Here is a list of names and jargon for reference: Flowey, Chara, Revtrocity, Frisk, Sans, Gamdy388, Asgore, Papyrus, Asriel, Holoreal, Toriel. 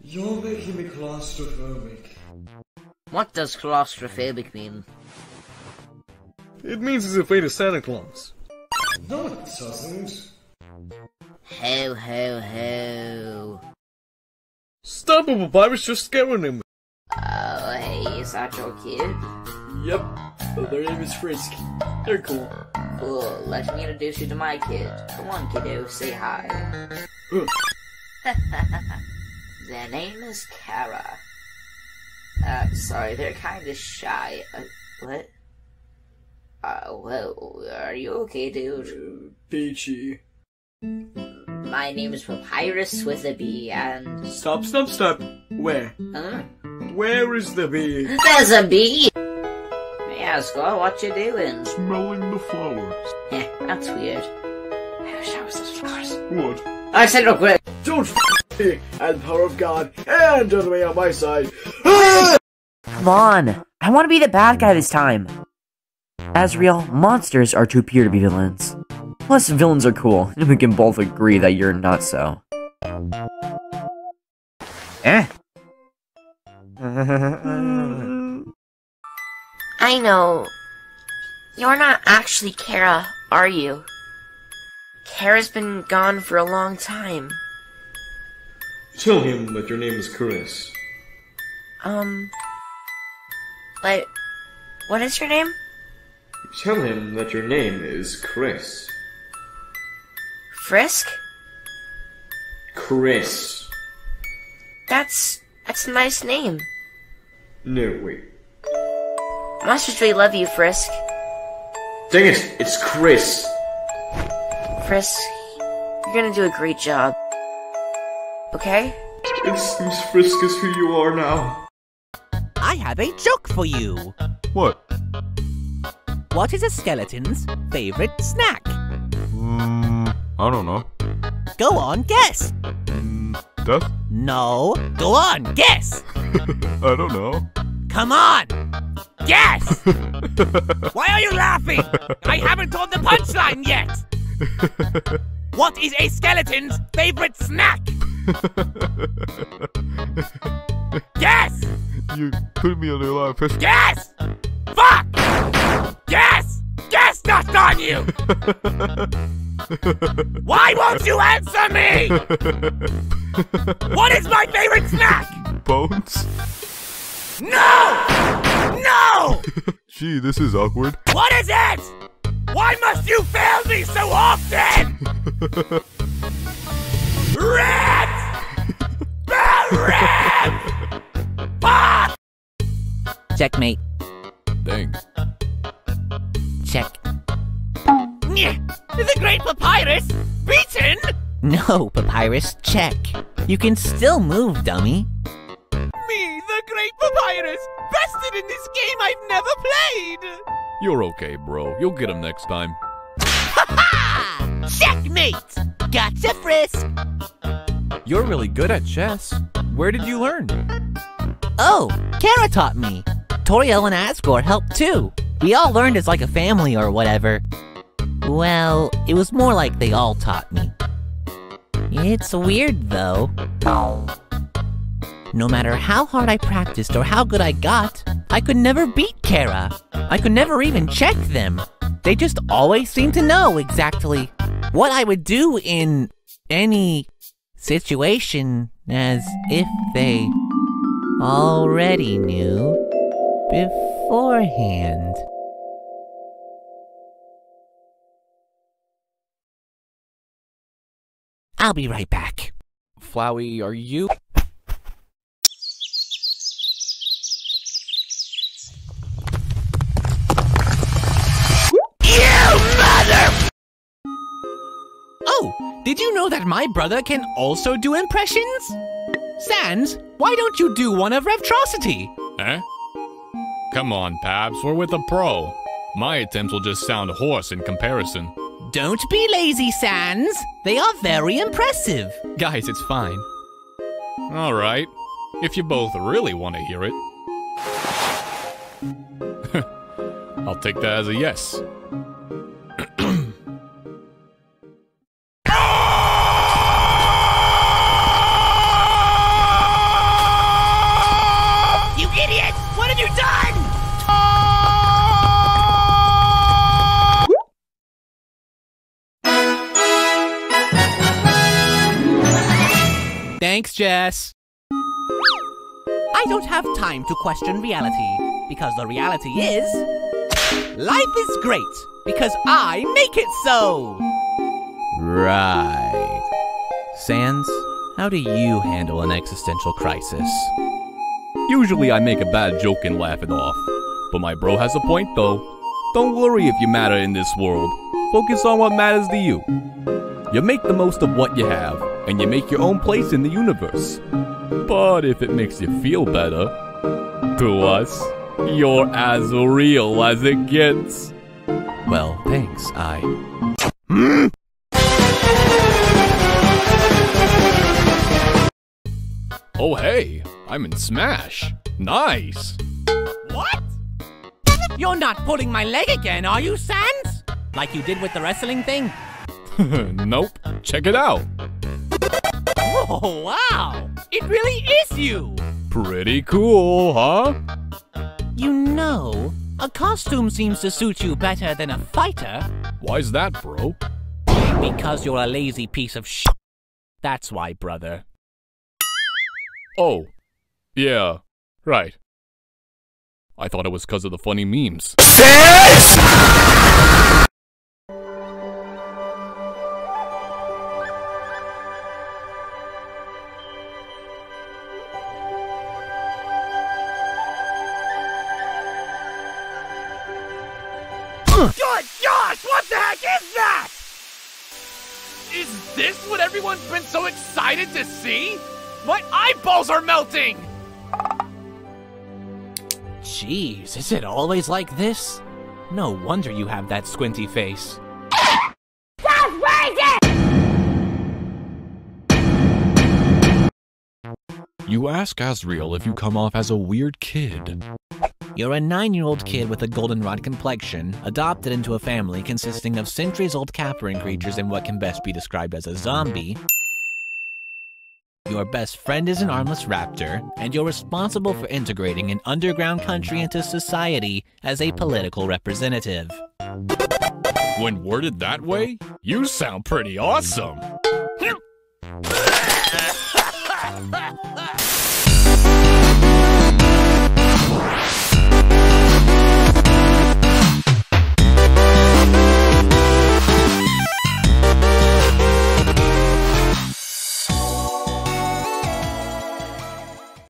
You're making me claustrophobic. What does claustrophobic mean? It means he's afraid of Santa Claus. No, it doesn't. Ho, ho, ho. Stop it, Papyrus, you're scaring him. Oh, hey, is that your kid? Yep, but their name is Frisk. They're cool. Cool, let me introduce you to my kid. Come on, kiddo, say hi. Their name is Chara. Sorry, they're kinda shy. What? Whoa, are you okay, dude? Peachy. My name is Papyrus with a B, and... Stop. Where? Huh? Where is the bee? There's a bee! Hey, Asgore, what you doing? Smelling the flowers. Yeah, that's weird. I wish I was the flowers. What? I said real quick. Don't f*** me! And the power of God, and the way on my side. Come on! I want to be the bad guy this time! Asriel, monsters are too pure to be villains. Plus, villains are cool, and we can both agree that you're not so. I know. You're not actually Chara, are you? Chara's been gone for a long time. Tell him that your name is Chris. But... what is your name? Tell him that your name is Chris. Frisk? Chris. That's a nice name. No, wait. Monsters really love you, Frisk. Dang it, it's Chris. Frisk, you're gonna do a great job. Okay? It seems Frisk is who you are now. I have a joke for you. What? What is a skeleton's favorite snack? I don't know. Go on, guess! Death? No, go on, guess! I don't know. Come on! Guess! Why are you laughing? I haven't told the punchline yet! What is a skeleton's favorite snack? Guess! You put me on your life. Guess! Fuck! Guess! Guess not on you! Why won't you answer me? What is my favorite snack? Bones? No! No! Gee, this is awkward. What is it? Why must you fail me so often? Rip! Bell rip! Fuck! Checkmate. Dang. Check. Is the great Papyrus beaten? No, Papyrus, check. You can still move, dummy. Me, the great Papyrus, bested in this game I've never played! You're okay, bro. You'll get him next time. Ha ha! Checkmate! Gotcha, Frisk! You're really good at chess. Where did you learn? Oh, Chara taught me. Toriel and Asgore helped too. We all learned as like a family or whatever. Well, it was more like they all taught me. It's weird, though. No matter how hard I practiced or how good I got, I could never beat Chara. I could never even check them. They just always seemed to know exactly what I would do in any situation as if they already knew beforehand. I'll be right back. Flowey, are you? You mother! Oh, did you know that my brother can also do impressions? Sans, why don't you do one of Revtrocity? Eh? Come on, Pabs, we're with a pro. My attempts will just sound hoarse in comparison. Don't be lazy, Sans. They are very impressive. Guys, it's fine. All right. If you both really want to hear it. I'll take that as a yes. Thanks, Jess. I don't have time to question reality, because the reality is... life is great, because I make it so! Right. Sans, how do you handle an existential crisis? Usually I make a bad joke and laugh it off. But my bro has a point, though. Don't worry if you matter in this world. Focus on what matters to you. You make the most of what you have, and you make your own place in the universe. But if it makes you feel better, to us, you're as real as it gets. Well, thanks, I... Oh hey, I'm in Smash. Nice! What? You're not pulling my leg again, are you, Sans? Like you did with the wrestling thing? Nope. Check it out. Oh, wow! It really is you! Pretty cool, huh? You know, a costume seems to suit you better than a fighter. Why's that, bro? Because you're a lazy piece of sh**. That's why, brother. Oh. Yeah. Right. I thought it was 'cause of the funny memes. Sans! Good gosh, what the heck is that? Is this what everyone's been so excited to see? My eyeballs are melting! Jeez, is it always like this? No wonder you have that squinty face. That's crazy! You ask Asriel if you come off as a weird kid. You're a 9-year-old kid with a goldenrod complexion, adopted into a family consisting of centuries-old capering creatures in what can best be described as a zombie. Your best friend is an armless raptor, and you're responsible for integrating an underground country into society as a political representative. When worded that way, you sound pretty awesome.